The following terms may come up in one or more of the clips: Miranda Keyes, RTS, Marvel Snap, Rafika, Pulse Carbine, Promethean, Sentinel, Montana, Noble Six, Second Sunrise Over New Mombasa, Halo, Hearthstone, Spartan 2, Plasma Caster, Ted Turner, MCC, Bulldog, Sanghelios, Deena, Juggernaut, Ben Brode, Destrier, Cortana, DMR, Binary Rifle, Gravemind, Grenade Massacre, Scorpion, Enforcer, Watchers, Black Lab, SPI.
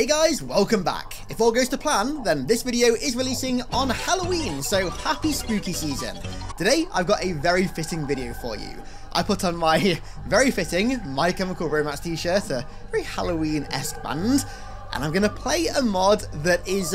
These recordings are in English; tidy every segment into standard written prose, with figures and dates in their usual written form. Hey guys, welcome back. If all goes to plan, then this video is releasing on Halloween, so happy spooky season. Today, I've got a very fitting video for you. I put on my very fitting My Chemical Romance t-shirt, a very Halloween-esque band, and I'm going to play a mod that is,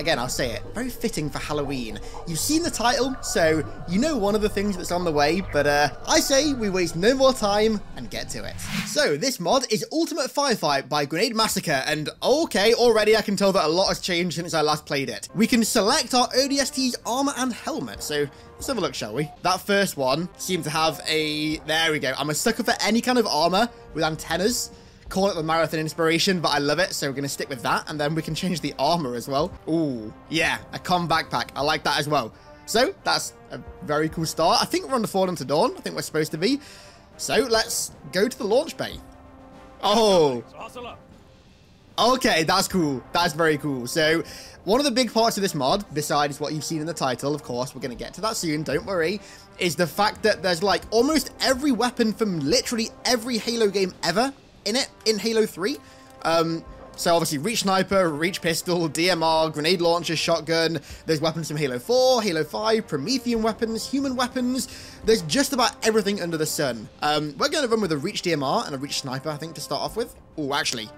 again, I'll say it, very fitting for Halloween. You've seen the title, so you know one of the things that's on the way, but I say we waste no more time and get to it. So this mod is Ultimate Firefight by Grenade Massacre, and okay, already I can tell that a lot has changed since I last played it. We can select our ODST's armor and helmet, so let's have a look, shall we? That first one seemed to have a... there we go. I'm a sucker for any kind of armor with antennas. Call it the marathon inspiration, but I love it, so we're going to stick with that, and then we can change the armor as well. Ooh, yeah, a comm backpack. I like that as well. So that's a very cool start. I think we're on the Forward Unto Dawn. I think we're supposed to be. So let's go to the launch bay. Oh, okay, that's cool. That's very cool. So one of the big parts of this mod, besides what you've seen in the title, of course, we're going to get to that soon, don't worry, is the fact that there's like almost every weapon from literally every Halo game ever in Halo 3. So obviously Reach Sniper, Reach Pistol, DMR, Grenade Launcher, Shotgun. There's weapons from Halo 4, Halo 5, Promethean weapons, human weapons. There's just about everything under the sun. We're going to run with a Reach DMR and a Reach Sniper, I think, to start off with. Oh, actually,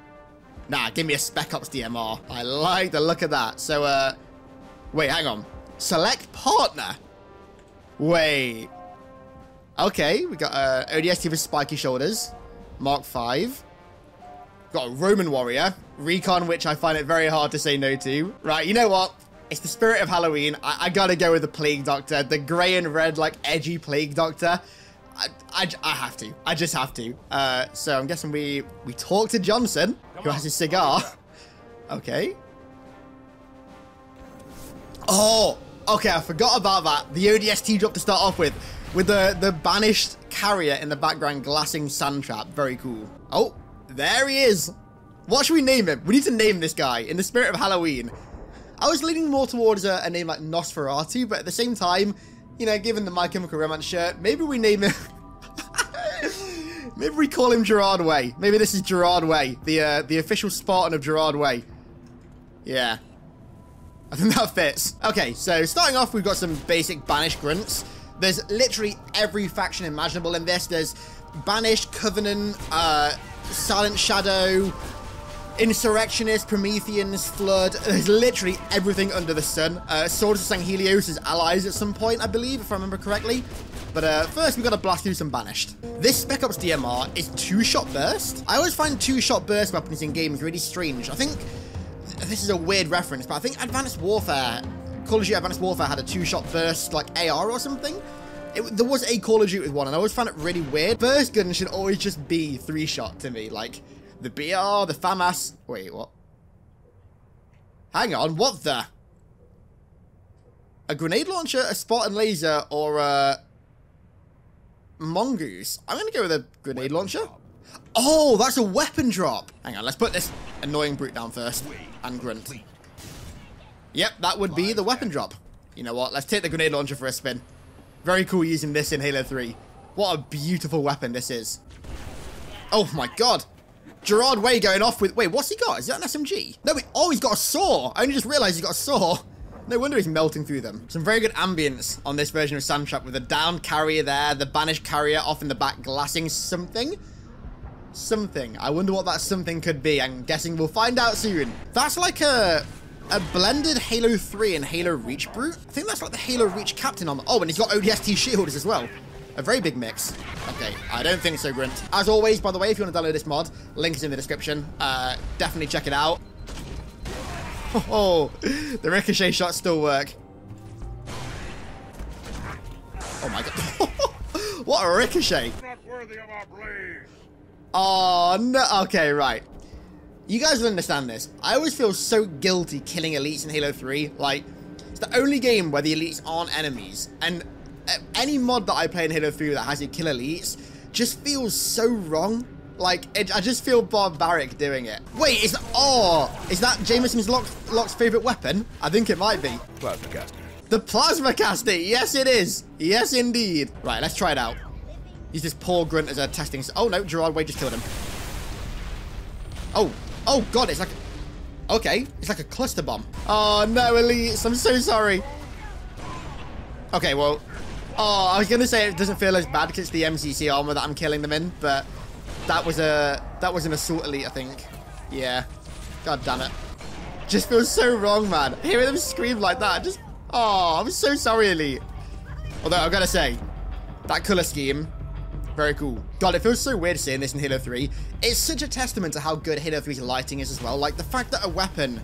nah, give me a Spec Ops DMR. I like the look of that. So, wait, hang on. Select partner. Wait. Okay, we got ODST with spiky shoulders. Mark 5. Got a Roman warrior. Recon, which I find it very hard to say no to. Right, you know what? It's the spirit of Halloween. I gotta go with the Plague Doctor. The grey and red, like, edgy Plague Doctor. I have to. I just have to. So I'm guessing we talk to Johnson, who has his cigar. Okay. Oh! Okay, I forgot about that. The ODST drop to start off with. With the banished carrier in the background glassing sand trap. Very cool. Oh, there he is. What should we name him? We need to name this guy in the spirit of Halloween. I was leaning more towards a name like Nosferatu, but at the same time, you know, given the My Chemical Romance shirt, maybe we name him... maybe we call him Gerard Way. Maybe this is Gerard Way, the official Spartan of Gerard Way. Yeah. I think that fits. Okay, so starting off, we've got some basic banished grunts. There's literally every faction imaginable in this. There's Banished, Covenant, Silent Shadow, Insurrectionist, Prometheans, Flood. There's literally everything under the sun. Soldiers of Sanghelios is allies at some point, I believe, if I remember correctly. But first, we've got to blast through some Banished. This Spec Ops DMR is 2-shot burst. I always find 2-shot burst weapons in games really strange. I think this is a weird reference, but I think Advanced Warfare... Call of Duty Advanced Warfare had a 2-shot burst, like AR or something. There was a Call of Duty with one, and I always found it really weird. Burst gun should always just be 3-shot to me, like the BR, the FAMAS. Wait, what? Hang on, what the? A grenade launcher, a Spartan laser, or a Mongoose? I'm gonna go with a grenade launcher. Oh, that's a weapon drop. Hang on, let's put this annoying brute down first and grunt. Yep, that would be the weapon drop. You know what? Let's take the grenade launcher for a spin. Very cool using this in Halo 3. What a beautiful weapon this is. Oh my god. Gerard Way going off with... Wait, what's he got? Is that an SMG? No, oh, he's got a saw. I only just realized he's got a saw. No wonder he's melting through them. Some very good ambience on this version of Sandtrap with a downed carrier there, the banished carrier off in the back glassing something. Something. I wonder what that something could be. I'm guessing we'll find out soon. That's like a blended Halo 3 and Halo Reach brute. I think that's like the Halo Reach captain on the... Oh, and he's got ODST shields as well. A very big mix. Okay, I don't think so, Grunt. As always, by the way, if you want to download this mod, link is in the description. Definitely check it out. Oh, the ricochet shots still work. Oh my god. What a ricochet. Not worthy of our blade. Oh, no. Okay, right. You guys will understand this. I always feel so guilty killing elites in Halo 3. Like, it's the only game where the elites aren't enemies. And any mod that I play in Halo 3 that has you kill elites just feels so wrong. Like, I just feel barbaric doing it. Wait, is that Jameson's Locke's favourite weapon? I think it might be. Plasma Caster. The Plasma Caster! Yes, it is! Yes, indeed! Right, let's try it out. Use this poor grunt as a testing... Oh, no, Gerard Way just killed him. Oh! Oh, God, it's like... Okay, it's like a cluster bomb. Oh no, elites, I'm so sorry. Okay, well, oh, I was gonna say it doesn't feel as bad because it's the MCC armor that I'm killing them in, but that was an assault elite, I think. Yeah, god damn it. Just feels so wrong, man. Hearing them scream like that, just, oh, I'm so sorry, elite. Although I've gotta say, that color scheme, very cool. God, it feels so weird seeing this in Halo 3. It's such a testament to how good Halo 3's lighting is as well. Like, the fact that a weapon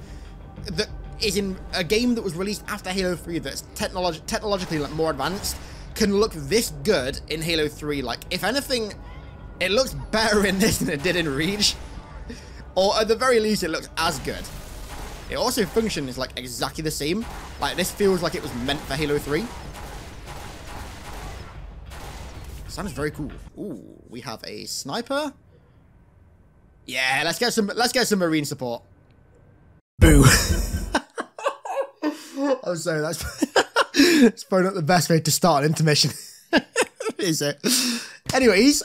that is in a game that was released after Halo 3 that's technologically like, more advanced can look this good in Halo 3. Like, if anything, it looks better in this than it did in Reach. Or at the very least, it looks as good. It also functions like exactly the same. Like, this feels like it was meant for Halo 3. Sounds very cool. Ooh, we have a sniper. Yeah, let's get some marine support. Boo. I'm sorry, that's probably not the best way to start an intermission. Is it? Anyways,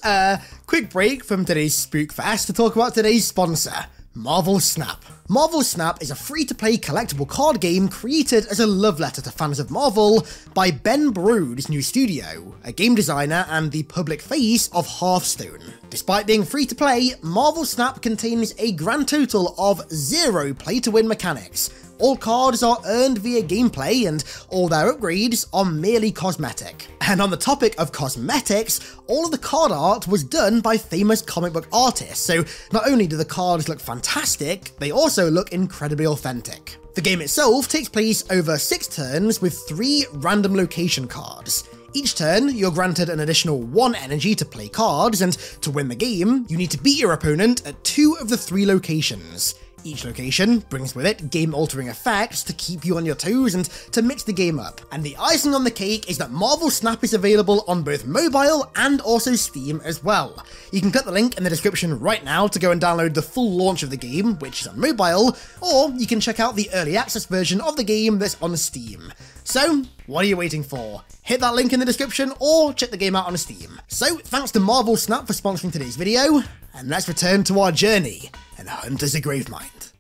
quick break from today's Spook Fest to talk about today's sponsor, Marvel Snap. Marvel Snap is a free-to-play collectible card game created as a love letter to fans of Marvel by Ben Brode's new studio, a game designer and the public face of Hearthstone. Despite being free-to-play, Marvel Snap contains a grand total of 0 play-to-win mechanics. All cards are earned via gameplay and all their upgrades are merely cosmetic. And on the topic of cosmetics, all of the card art was done by famous comic book artists, so not only do the cards look fantastic, they also look incredibly authentic. The game itself takes place over 6 turns with 3 random location cards. Each turn, you're granted an additional 1 energy to play cards, and to win the game, you need to beat your opponent at 2 of the 3 locations. Each location brings with it game-altering effects to keep you on your toes and to mix the game up. And the icing on the cake is that Marvel Snap is available on both mobile and also Steam as well. You can click the link in the description right now to go and download the full launch of the game, which is on mobile, or you can check out the early access version of the game that's on Steam. So, what are you waiting for? Hit that link in the description or check the game out on Steam. So, thanks to Marvel Snap for sponsoring today's video, and let's return to our journey and hunt as a Gravemind.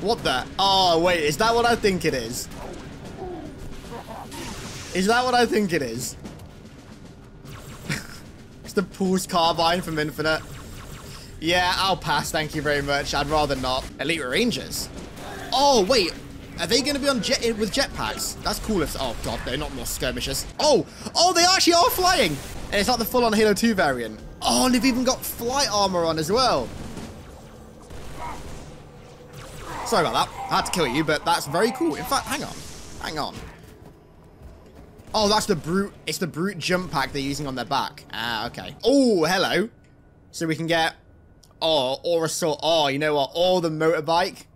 What the? Oh, wait, is that what I think it is? Is that what I think it is? It's the Pulse Carbine from Infinite. Yeah, I'll pass, thank you very much. I'd rather not. Elite Rangers. Oh, wait. Are they going to be on with jetpacks? That's cool if... Oh, God, they're not more skirmishers. Oh! Oh, they actually are flying! And it's not the full-on Halo 2 variant. Oh, and they've even got flight armor on as well. Sorry about that. I had to kill you, but that's very cool. In fact, hang on. Hang on. Oh, that's the brute... It's the brute jump pack they're using on their back. Ah, okay. Oh, hello. So we can get... Oh, or assault. Oh, you know what? Or the motorbike.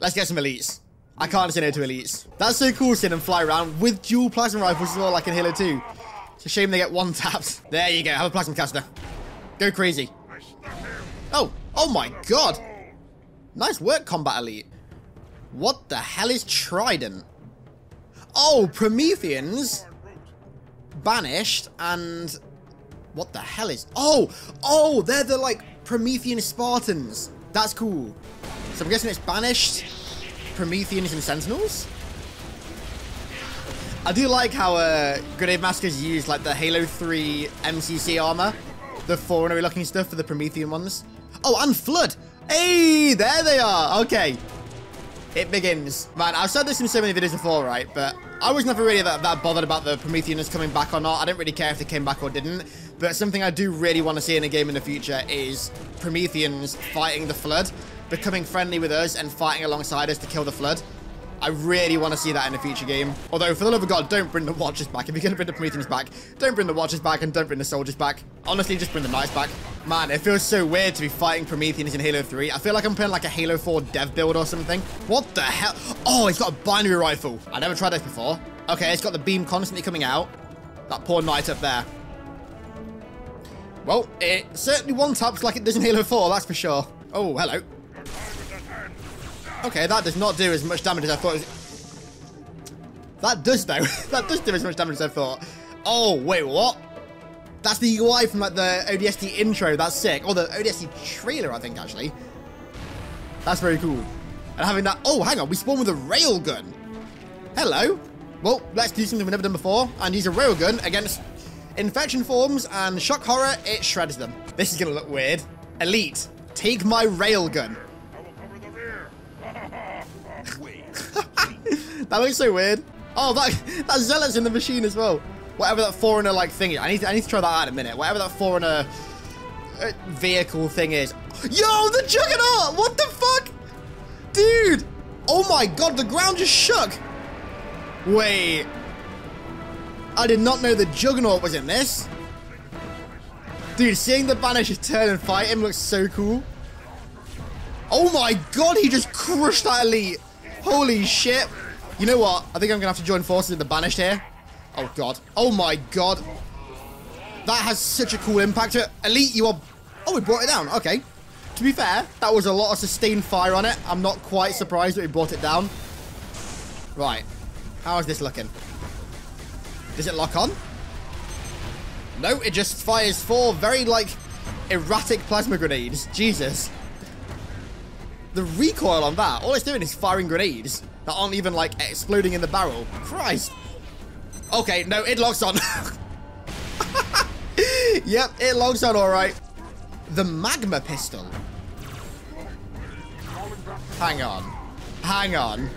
Let's get some elites. I can't say no to elites. That's so cool seeing them fly around with dual plasma rifles as well, like in Halo 2. It's a shame they get one taps. There you go. Have a plasma caster. Go crazy. Oh. Oh my god. Nice work, combat elite. What the hell is Trident? Oh, Prometheans. Banished and... What the hell is... Oh. Oh, they're the, like, Promethean Spartans. That's cool. So I'm guessing it's Banished, Prometheans, and Sentinels? I do like how Grenade Massacre's used like the Halo 3 MCC armor, the Forerunner looking stuff for the Promethean ones. Oh, and Flood! Hey, there they are! Okay. It begins. Man, I've said this in so many videos before, right? But I was never really that bothered about the Prometheans coming back or not. I didn't really care if they came back or didn't. But something I do really want to see in a game in the future is Prometheans fighting the Flood, becoming friendly with us and fighting alongside us to kill the Flood. I really want to see that in a future game. Although, for the love of God, don't bring the Watchers back. If you're going to bring the Prometheans back, don't bring the Watchers back and don't bring the Soldiers back. Honestly, just bring the Knights back. Man, it feels so weird to be fighting Prometheans in Halo 3. I feel like I'm playing like a Halo 4 dev build or something. What the hell? Oh, it's got a binary rifle. I never tried this before. Okay, it's got the beam constantly coming out. That poor Knight up there. Well, it certainly one-taps like it does in Halo 4, that's for sure. Oh, hello. Okay, that does not do as much damage as I thought. That does, though. That does do as much damage as I thought. Oh, wait, what? That's the UI from, like, the ODST intro. That's sick. Or the ODST trailer, I think, actually. That's very cool. And having that... Oh, hang on. We spawn with a railgun. Hello. Well, let's do something we've never done before and use a railgun against infection forms and shock horror. It shreds them. This is going to look weird. Elite, take my railgun. I will cover the rear. That looks so weird. Oh, that zealot's in the machine as well. Whatever that foreigner like thing is. I need to try that out in a minute. Whatever that foreigner vehicle thing is. Yo, the Juggernaut! What the fuck? Dude! Oh my god, the ground just shook! Wait. I did not know the Juggernaut was in this. Dude, seeing the Banisher turn and fight him looks so cool. Oh my god, he just crushed that elite. Holy shit. You know what? I think I'm going to have to join forces with the Banished here. Oh god. Oh my god. That has such a cool impact. Elite, you are... Oh, we brought it down. Okay. To be fair, that was a lot of sustained fire on it. I'm not quite surprised that we brought it down. Right. How is this looking? Does it lock on? No, it just fires four very, like, erratic plasma grenades. Jesus. The recoil on that, all it's doing is firing grenades that aren't even, like, exploding in the barrel. Christ. Okay, no, it locks on. Yep, it locks on all right. The magma pistol. Hang on. Hang on.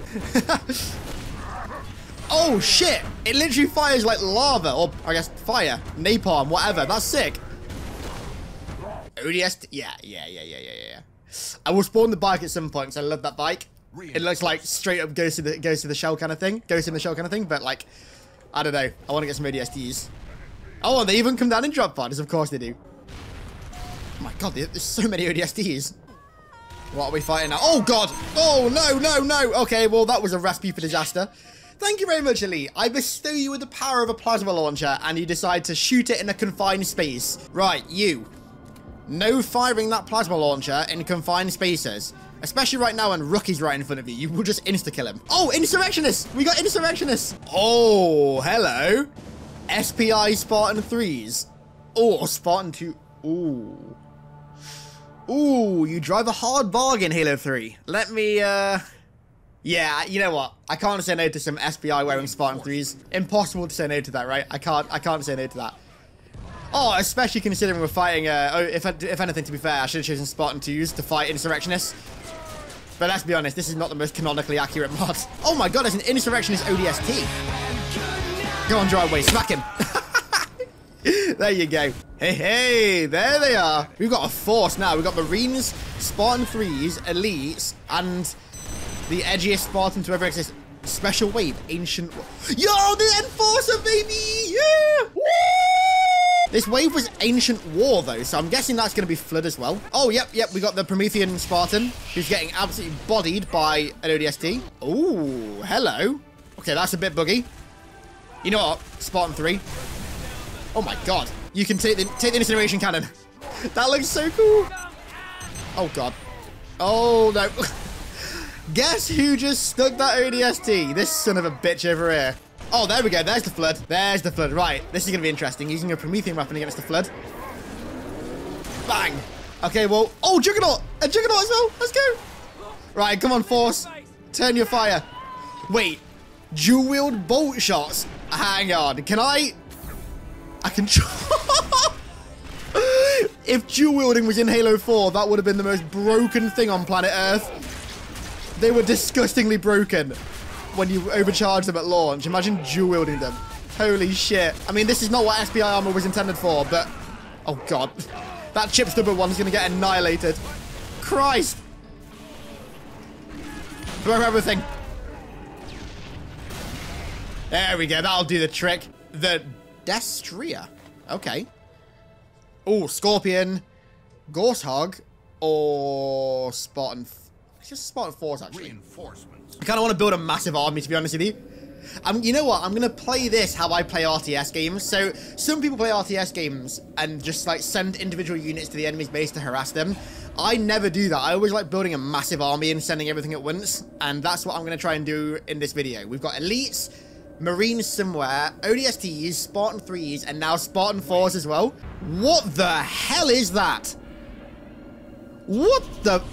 Oh, shit. It literally fires like lava, or I guess fire, napalm, whatever. That's sick. ODS. Yeah. I will spawn the bike at some point, so I love that bike. It looks like straight up goes to the shell kind of thing. Goes in the shell kind of thing, but like, I don't know. I want to get some ODSTs. Oh, and they even come down and drop bodies. Of course they do. Oh my god, there's so many ODSTs. What are we fighting now? Oh god! Oh no! Okay, well that was a recipe for disaster. Thank you very much, Elite. I bestow you with the power of a plasma launcher, and you decide to shoot it in a confined space. Right, you. No firing that plasma launcher in confined spaces. Especially right now when Rookie's right in front of you. You will just insta-kill him. Oh, Insurrectionists! We got Insurrectionists! Oh, hello. SPI Spartan 3s. Oh, Spartan 2. Ooh. Ooh, you drive a hard bargain, Halo 3. Let me, Yeah, you know what? I can't say no to some SPI wearing Spartan 3s. Impossible to say no to that, right? I can't say no to that. Oh, especially considering we're fighting... if anything, to be fair, I should have chosen Spartan 2s to fight Insurrectionists. But let's be honest, this is not the most canonically accurate mod. Oh my god, there's an Insurrectionist ODST. Go on, Gerard Way, smack him. There you go. Hey, there they are. We've got a force now. We've got Marines, Spartan 3s, Elites, and... the edgiest Spartan to ever exist. Special wave, ancient... Yo, the Enforcer, baby! Yeah! Woo! This wave was ancient war, though, so I'm guessing that's going to be flood as well. Oh, yep, we got the Promethean Spartan, who's getting absolutely bodied by an ODST. Ooh, hello. Okay, that's a bit buggy. You know what? Spartan 3. Oh, my God. You can take the incineration cannon. That looks so cool. Oh, God. Oh, no. Guess who just stuck that ODST? This son of a bitch over here. Oh, there we go. There's the flood. There's the flood. Right. This is going to be interesting. Using a Promethean weapon against the flood. Bang. Okay, well... Oh, Juggernaut. A Juggernaut as well. Let's go. Right, come on, Force. Turn your fire. Wait. Dual-wield bolt shots. Hang on. Can I... If dual-wielding was in Halo 4, that would have been the most broken thing on planet Earth. They were disgustingly broken when you overcharge them at launch. Imagine dual-wielding them. Holy shit. I mean, this is not what SPI armor was intended for, but... Oh, God. That chip stubber one's going to get annihilated. Christ. Blow everything. There we go. That'll do the trick. The Destrier. Okay. Oh, Scorpion, Gorshog, or Spartan... Just Spartan Force, actually. I kind of want to build a massive army, to be honest with you. You know what? I'm going to play this how I play RTS games. So, some people play RTS games and just, like, send individual units to the enemy's base to harass them. I never do that. I always like building a massive army and sending everything at once. And that's what I'm going to try and do in this video. We've got Elites, Marines somewhere, ODSTs, Spartan 3s, and now Spartan 4s as well. What the hell is that? What the...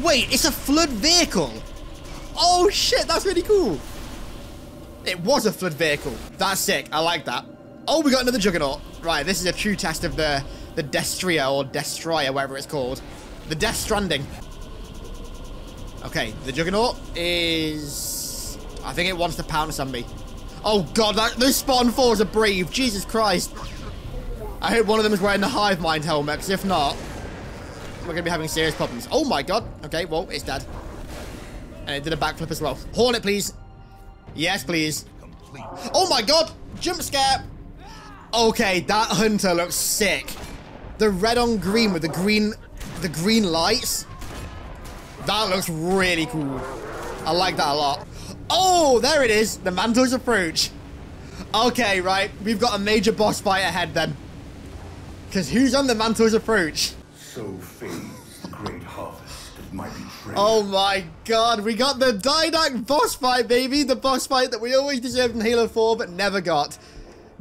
Wait, it's a flood vehicle. Oh shit, that's really cool. It was a flood vehicle. That's sick. I like that. Oh, we got another Juggernaut. Right, this is a true test of the Destrier or Destrier, whatever it's called. The Death Stranding. Okay, the Juggernaut is... I think it wants to pounce on me. Oh god, those Spartan 4s are brave. Jesus Christ. I hope one of them is wearing the Hive Mind helmet, because if not, we're going to be having serious problems. Oh my god. Okay, well, it's dead. And it did a backflip as well. Hornet, please. Yes, please. Complete. Oh my god. Jump scare. Okay, that hunter looks sick. The red on green with the green lights. That looks really cool. I like that a lot. Oh, there it is. The Mantle's Approach. Okay, right. We've got a major boss fight ahead then. Because who's on the Mantle's Approach? So fades the great harvest of my betrayal. Oh my god. We got the Didact boss fight, baby. The boss fight that we always deserved in Halo 4 but never got.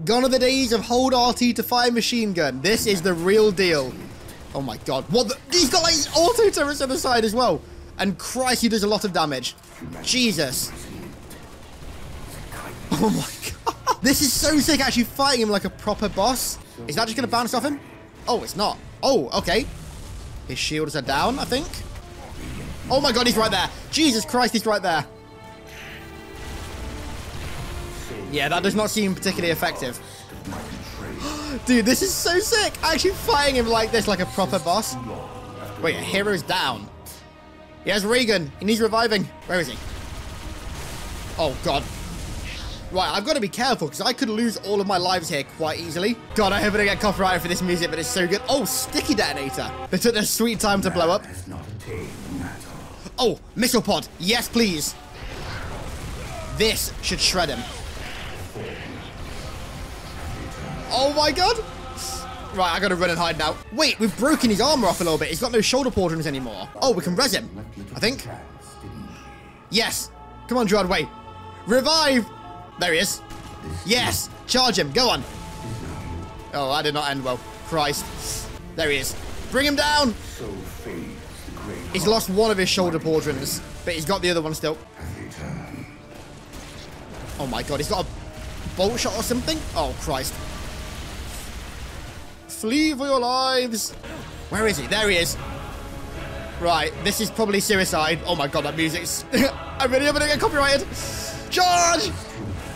Gone are the days of hold RT to fire machine gun. This is the real deal. Oh my god. What the? He's got like his auto turrets on the side as well. And Christ, he does a lot of damage. Jesus. Oh my god. This is so sick, actually fighting him like a proper boss. Is that just going to bounce off him? Oh, it's not. Oh, okay. His shields are down, I think. Oh my god, he's right there. Jesus Christ, he's right there. Yeah, that does not seem particularly effective. Dude, this is so sick. Actually fighting him like this, like a proper boss. Wait, a hero's down. He has Regan. He needs reviving. Where is he? Oh, god. Right, I've got to be careful because I could lose all of my lives here quite easily. God, I hope I don't get copyrighted for this music, but it's so good. Oh, sticky detonator. They took their sweet time to blow up. Oh, missile pod. Yes, please. This should shred him. Oh my god. Right, I gotta run and hide now. Wait, we've broken his armor off a little bit. He's got no shoulder pauldrons anymore. Oh, we can res him, I think. Yes. Come on, Gerard Way. Revive. There he is. Yes. Charge him. Go on. Oh, that did not end well. Christ. There he is. Bring him down. He's lost one of his shoulder pauldrons, but he's got the other one still. Oh my god, he's got a bolt shot or something? Oh, Christ. Flee for your lives. Where is he? There he is. Right, this is probably suicide. Oh my god, that music's... I really am going to get copyrighted. Charge!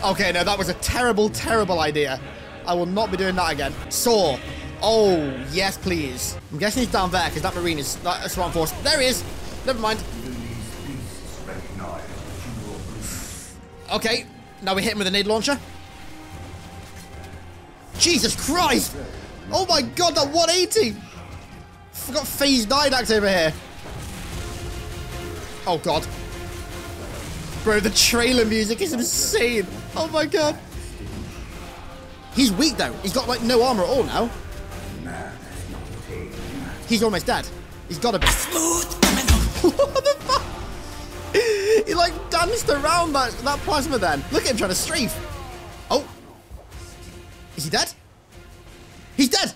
Okay, no, that was a terrible, terrible idea. I will not be doing that again. Saw. Oh, yes, please. I'm guessing he's down there, because that Marine is... That's Swarm Force. There he is. Never mind. Okay. Now we hit him with a nade launcher. Jesus Christ! Oh my god, that 180! I've got phased Didact over here. Oh god. Bro, the trailer music is insane. Oh my god. He's weak though. He's got like no armor at all now. He's almost dead. He's gotta be. What the fuck? He like danced around that plasma then. Look at him trying to strafe. Oh. Is he dead? He's dead.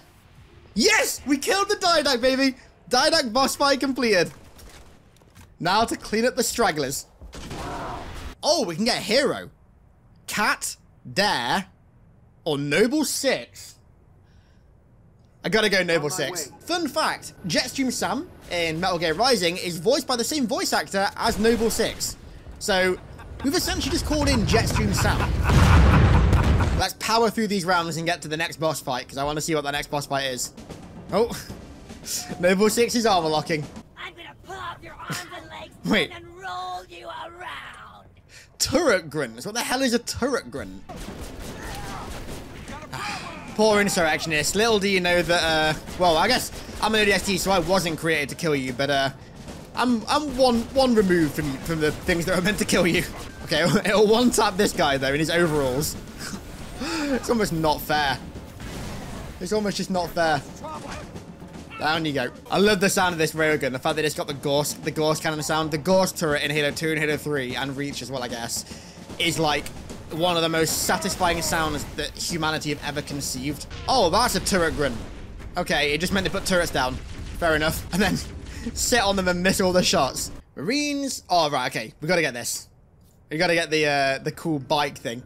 Yes, we killed the Didact, baby. Didact boss fight completed. Now to clean up the stragglers. Oh, we can get a hero. Cat, Dare, or Noble Six. I gotta go Noble Six. Fun fact, Jetstream Sam in Metal Gear Rising is voiced by the same voice actor as Noble Six. So we've essentially just called in Jetstream Sam. Let's power through these rounds and get to the next boss fight because I want to see what the next boss fight is. Oh, Noble Six is armor locking. I'm gonna pull off your arms and legs Wait. And roll you around. Turret grunts. What the hell is a turret grunt? Poor Insurrectionist. Little do you know that, well, I guess I'm an ODST, so I wasn't created to kill you, but I'm one removed from the things that are meant to kill you. Okay, it'll one-tap this guy, though, in his overalls. It's almost not fair. It's almost just not fair. Down you go. I love the sound of this railgun, the fact that it's got the Gauss cannon sound. The Gauss turret in Halo 2 and Halo 3, and Reach as well, I guess, is like... one of the most satisfying sounds that humanity have ever conceived. Oh, that's a turret grunt. Okay, it just meant to put turrets down. Fair enough. And then sit on them and miss all the shots. Marines. Oh, right. Okay. We got to get this. We got to get the cool bike thing.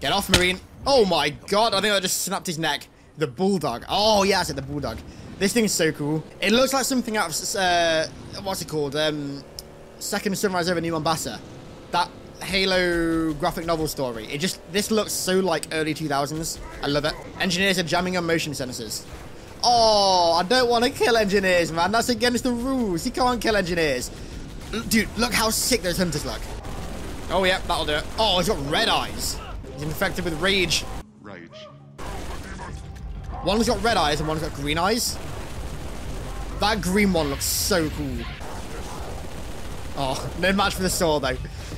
Get off, Marine. Oh, my God. I think I just snapped his neck. The Bulldog. Oh, yeah. I said the Bulldog. This thing's so cool. It looks like something out of, what's it called? Second Sunrise Over New Mombasa. That Halo graphic novel story. It just, this looks so like early 2000s. I love it. Engineers are jamming on motion sensors. Oh, I don't want to kill engineers, man. That's against the rules. You can't kill engineers. Dude, look how sick those hunters look. Oh, yeah, that'll do it. Oh, he's got red eyes. He's infected with rage. Rage. One's got red eyes and one's got green eyes. That green one looks so cool. Oh, no match for the saw, though.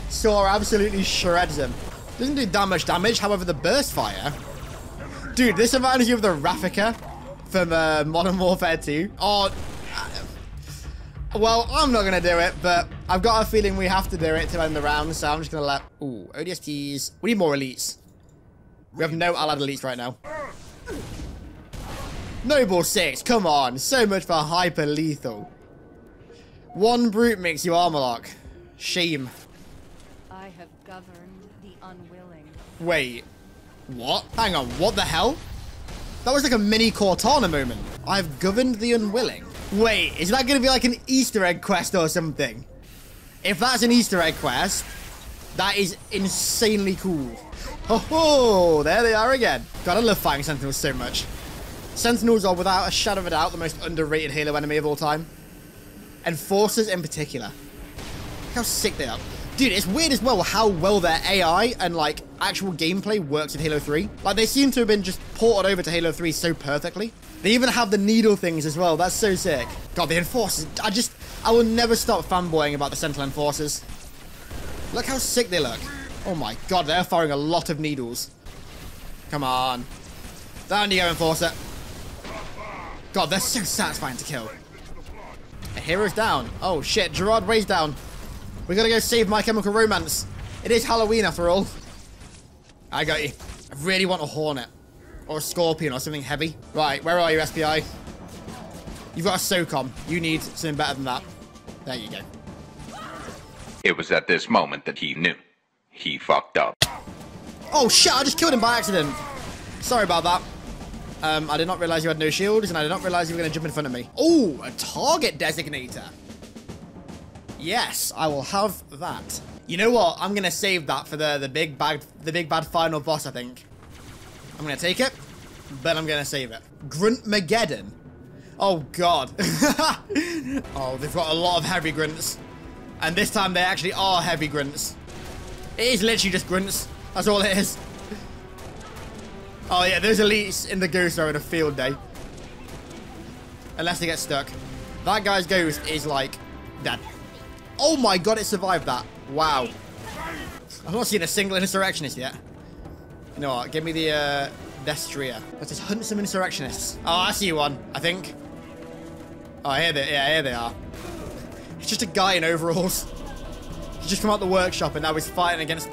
Saw absolutely shreds him. Doesn't do that much damage. However, the burst fire... Dude, this reminds you of the Rafika from Modern Warfare 2. Oh... Well, I'm not going to do it, but I've got a feeling we have to do it to end the round, so I'm just going to let... Ooh, ODSTs. We need more elites. We have no allied elites right now. Noble Six, come on. So much for hyper-lethal. One brute makes you armor lock. Shame. I have governed the unwilling. Wait. What? Hang on, what the hell? That was like a mini Cortana moment. I've governed the unwilling. Wait, is that going to be like an Easter egg quest or something? If that's an Easter egg quest, that is insanely cool. Oh, there they are again. God, I love fighting Sentinels so much. Sentinels are, without a shadow of a doubt, the most underrated Halo enemy of all time. Enforcers in particular. Look how sick they are. Dude, it's weird as well how well their AI and, like, actual gameplay works in Halo 3. Like, they seem to have been just ported over to Halo 3 so perfectly. They even have the needle things as well. That's so sick. God, the Enforcers. I will never stop fanboying about the Sentinel Enforcers. Look how sick they look. Oh my God, they're firing a lot of needles. Come on. Down you go, Enforcer. God, they're so satisfying to kill. A hero's down. Oh shit, Gerard Way's down. We gotta go save My Chemical Romance. It is Halloween after all. I got you. I really want a Hornet. Or a Scorpion or something heavy. Right, where are you, SPI? You've got a SOCOM. You need something better than that. There you go. It was at this moment that he knew. He fucked up. Oh shit, I just killed him by accident. Sorry about that. I did not realize you had no shields, and I did not realize you were going to jump in front of me. Oh, a target designator. Yes, I will have that. You know what? I'm going to save that for the big bad final boss, I think. I'm going to take it, but I'm going to save it. Gruntmageddon. Oh, God. Oh, they've got a lot of heavy grunts. And this time they actually are heavy grunts. It is literally just grunts. That's all it is. Oh, yeah, those elites in the Ghost are in a field day. Unless they get stuck. That guy's Ghost is, like, dead. Oh, my God, it survived that. Wow. I've not seen a single Insurrectionist yet. You know what? Give me the Destrier. Let's just hunt some Insurrectionists. Oh, I see one, I think. Oh, here they are. It's just a guy in overalls. He's just come out the workshop, and now he's fighting against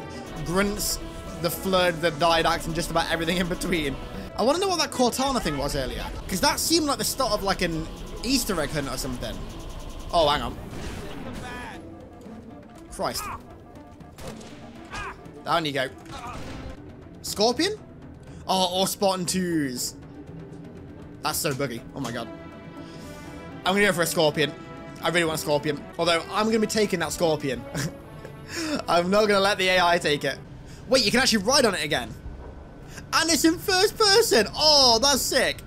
grunts, the Flood, the Didact, and just about everything in between. I want to know what that Cortana thing was earlier, because that seemed like the start of like an Easter egg hunt or something. Oh, hang on. Christ. Down you go. Scorpion? Oh, or Spartan 2s. That's so buggy. Oh my God. I'm going to go for a Scorpion. I really want a Scorpion. Although, I'm going to be taking that Scorpion. I'm not going to let the AI take it. Wait, you can actually ride on it again. And it's in first person. Oh, that's sick.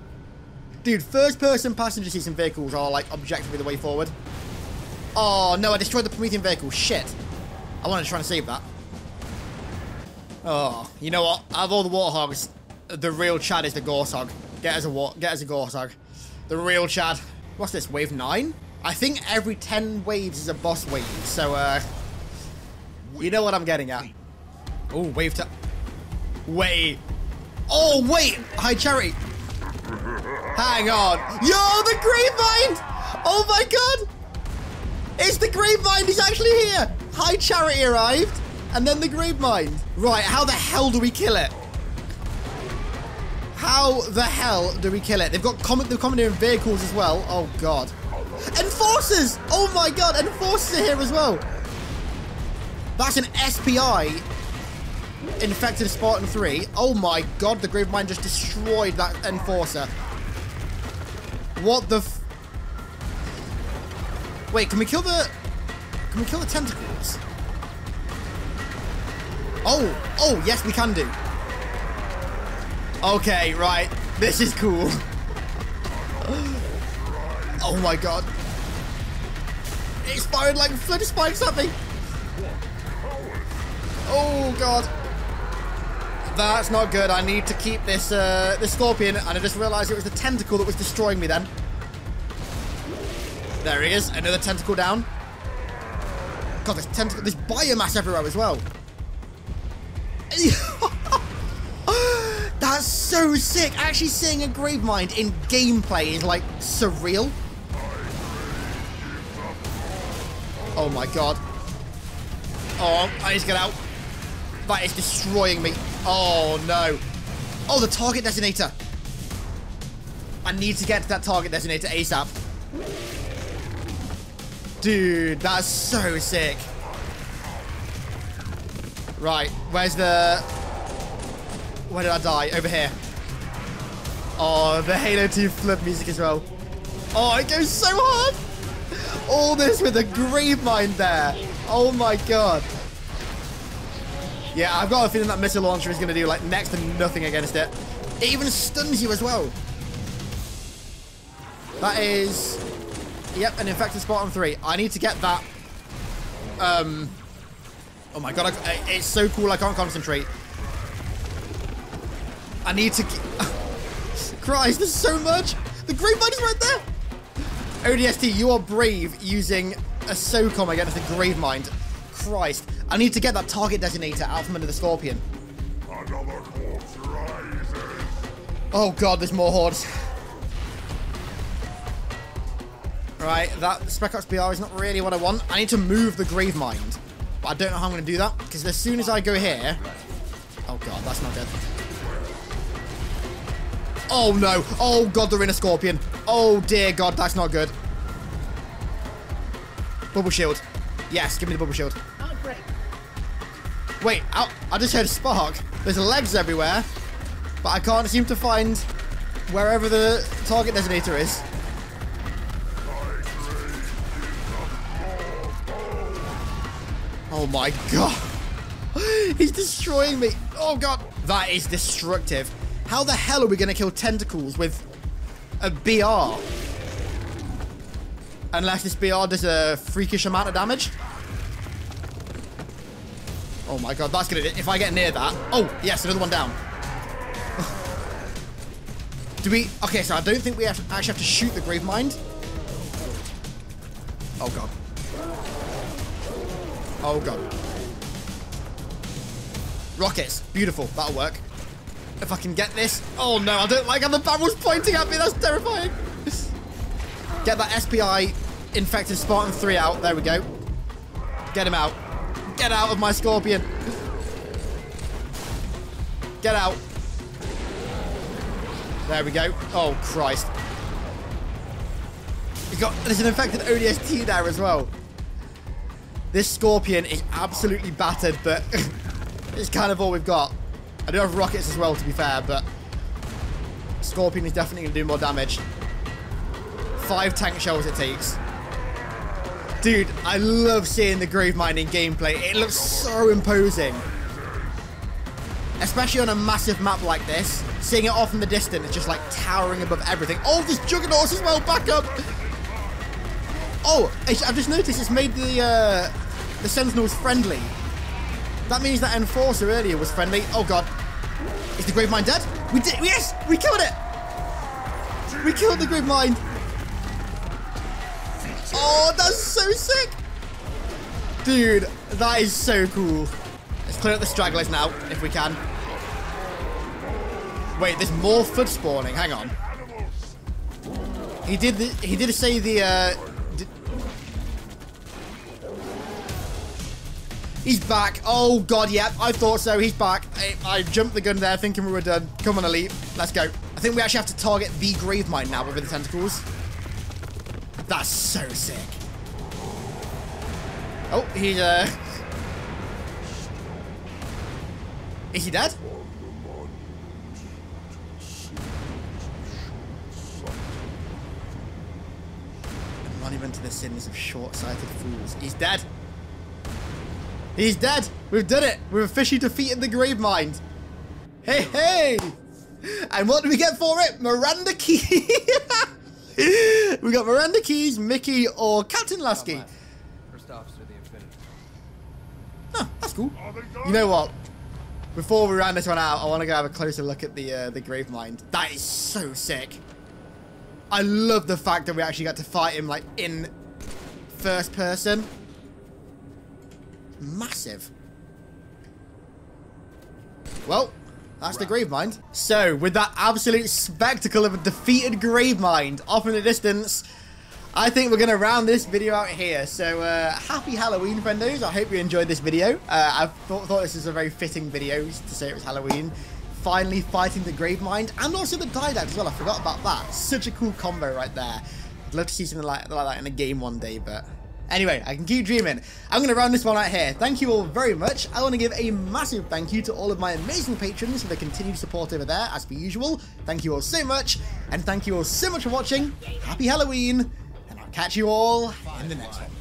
Dude, first person passenger seats and vehicles are like objectively the way forward. Oh no, I destroyed the Promethean vehicle. Shit. I wanted to try and save that. Oh, you know what? Out of all the warthogs, the real Chad is the Gorshog. Get us a Gorshog. The real Chad. What's this, wave 9? I think every 10 waves is a boss wave. So, you know what I'm getting at. Oh, wave to... Wait. Oh, wait. Hi, Charity. Hang on. Yo, the Gravemind. Oh, my God. It's the Gravemind. He's actually here. Hi, Charity arrived. And then the Gravemind. Right, how the hell do we kill it? How the hell do we kill it? They've got commandeering vehicles as well. Oh, God. Enforcers! Oh my god, Enforcers are here as well. That's an SPI infected Spartan 3. Oh my god, the Gravemind just destroyed that Enforcer. What the f... Wait, can we kill the... Can we kill the tentacles? Oh, oh, yes, we can do. Okay, right. This is cool. Oh my god. It's firing like flood spikes at me. Oh god. That's not good. I need to keep this this Scorpion, and I just realised it was the tentacle that was destroying me then. There he is. Another tentacle down. God, this tentacle, this biomass everywhere as well. That's so sick. Actually seeing a Gravemind in gameplay is like surreal. Oh my god. Oh, I need to get out. That is destroying me. Oh no. Oh, the target detonator. I need to get to that target detonator ASAP. Dude, that's so sick. Right, where's the... Where did I die? Over here. Oh, the Halo 2 flood music as well. Oh, it goes so hard. All this with a Gravemind there. Oh my god. Yeah, I've got a feeling that missile launcher is going to do like next to nothing against it. It even stuns you as well. That is... Yep, an infected Spartan 3. I need to get that... Oh my god, it's so cool I can't concentrate. I need to... Christ, there's so much! The Gravemind is right there! ODST, you are brave using a SOCOM against the Gravemind. Christ, I need to get that target detonator out from under the Scorpion. Another corpse rises. Oh god, there's more hordes. Right, that Spec Ops BR is not really what I want. I need to move the Gravemind. But I don't know how I'm going to do that, because as soon as I go here... Oh, God, that's not good. Oh, no. Oh, God, they're in a Scorpion. Oh, dear God, that's not good. Bubble shield. Yes, give me the bubble shield. Wait, I just heard a spark. There's legs everywhere, but I can't seem to find wherever the target detonator is. Oh my god. He's destroying me. Oh god. That is destructive. How the hell are we going to kill tentacles with a BR? Unless this BR does a freakish amount of damage. Oh my god. That's going to... If I get near that... Oh, yes. Another one down. Do we... Okay, so I don't think we have to actually have to shoot the Gravemind. Oh god. Oh, God. Rockets. Beautiful. That'll work. If I can get this. Oh, no. I don't like how the barrel's pointing at me. That's terrifying. Get that SPI infected Spartan 3 out. There we go. Get him out. Get out of my Scorpion. Get out. There we go. Oh, Christ. There's an infected ODST there as well. This Scorpion is absolutely battered, but it's kind of all we've got. I do have rockets as well, to be fair, but Scorpion is definitely going to do more damage. 5 tank shells it takes. Dude, I love seeing the Gravemind in gameplay. It looks so imposing. Especially on a massive map like this. Seeing it off in the distance, just like towering above everything. Oh, this Juggernaut as well, back up! Oh, I've just noticed it's made the Sentinels friendly. That means that Enforcer earlier was friendly. Oh, God. Is the Gravemind dead? We did. Yes, we killed it. We killed the Gravemind. Oh, that's so sick. Dude, that is so cool. Let's clear up the stragglers now, if we can. Wait, there's more foot spawning. Hang on. He did say the... He's back. Oh, God, yeah. I thought so. He's back. I jumped the gun there thinking we were done. Come on, Elite. Let's go. I think we actually have to target the Gravemind now with the tentacles. That's so sick. Oh, he's is he dead? A monument to the sins of short-sighted fools. He's dead. He's dead. We've done it. We've officially defeated the Gravemind. Hey, hey! And what do we get for it? Miranda Keyes. We got Miranda Keyes, Mickey, or Captain Lasky. First officer, the Infinity. Huh, that's cool. You know what? Before we round this one out, I want to go have a closer look at the Gravemind. That is so sick. I love the fact that we actually got to fight him like in first person. Massive. Well. That's the Gravemind. So, with that absolute spectacle of a defeated Gravemind off in the distance, I think we're going to round this video out here. So, happy Halloween, friendos. I hope you enjoyed this video. I thought this was a very fitting video to say it was Halloween. Finally fighting the Gravemind and also the Didact as well. I forgot about that. Such a cool combo right there. I'd love to see something like that in a game one day, but... Anyway, I can keep dreaming. I'm going to round this one out here. Thank you all very much. I want to give a massive thank you to all of my amazing patrons for their continued support over there, as per usual. Thank you all so much. And thank you all so much for watching. Happy Halloween. And I'll catch you all in the next one.